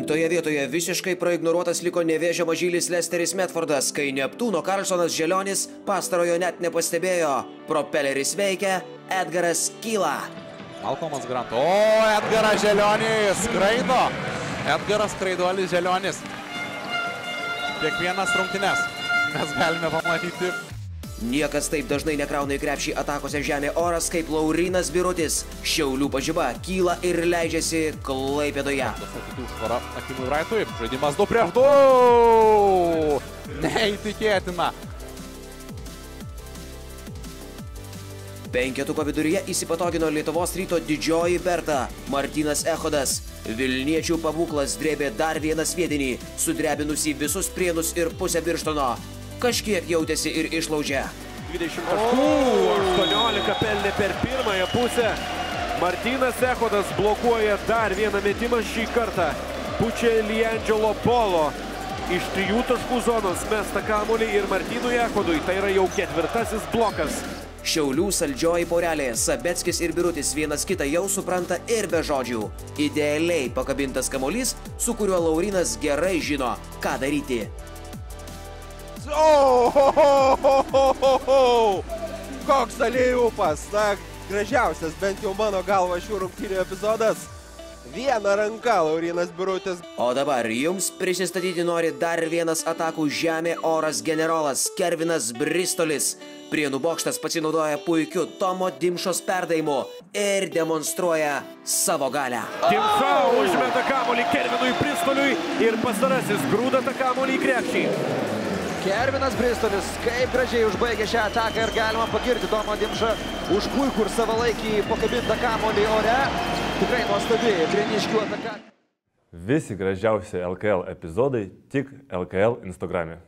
Penktoje vietoje visiškai praignoruotas liko Nevėžio mažylis Lesteris Medfordas, kai Neptuno Carlsonas Želionis pastarojo net nepastebėjo. Propeleris veikia, Edgaras kyla. Malkomas Grant. O, Edgaras Želionis skraido. Edgaras skraiduolis Želionis. Kiekvienas rungtynes mes galime pamatyti. Niekas taip dažnai nekrauna į krepšį atakose žemė oras, kaip Laurynas Birutis. Šiaulių pažiba kyla ir leidžiasi Klaipėdoje. Žaidimas 2 prieš 2. Neįtikėtina. Penketuko viduryje įsipatogino Lietuvos Ryto didžioji Berta – Martynas Echodas. Vilniečių pabūklas drėbė dar vieną sviedinį, sudrebinusi visus Prienus ir pusę Birštono. Kažkiek jautėsi ir išlaužė. 20 taškų, 18 pelnė per pirmąją pusę. Martynas Echodas blokuoja dar vieną metimą, šį kartą pučia Liangelo Polo. Iš 3 taškų zonos mesta kamuolį ir Martynui Echodui tai yra jau 4tasis blokas. Šiaulių saldžioji porelė Sabeckis ir Birutis vienas kitą jau supranta ir be žodžių. Idealiai pakabintas kamuolys, su kuriuo Laurynas gerai žino, ką daryti. Koks alėjupas, na, gražiausias bent jau mano galva šių rungtynių epizodas. Viena ranka Laurynas Birutis. O dabar jums prisistatyti nori dar vienas atakų žemė oras generolas Kervinas Bristolis. Prienų bokštas pasinaudoja puikiu Tomo Dimšos perdavimu ir demonstruoja savo galę. Dimša užmeta kamuolį Kervinui Bristoliui ir pastarasis grūda tą kamuolį į krepšį. Kervinas Bristolis kaip gražiai užbaigė šią ataką ir galima pagirti Tomą Dimšą už puikų ir savalaikį pakabintą kamuolį ore. Tikrai nuostabi prieniškių ataka. Visi gražiausi LKL epizodai tik LKL Instagram'e.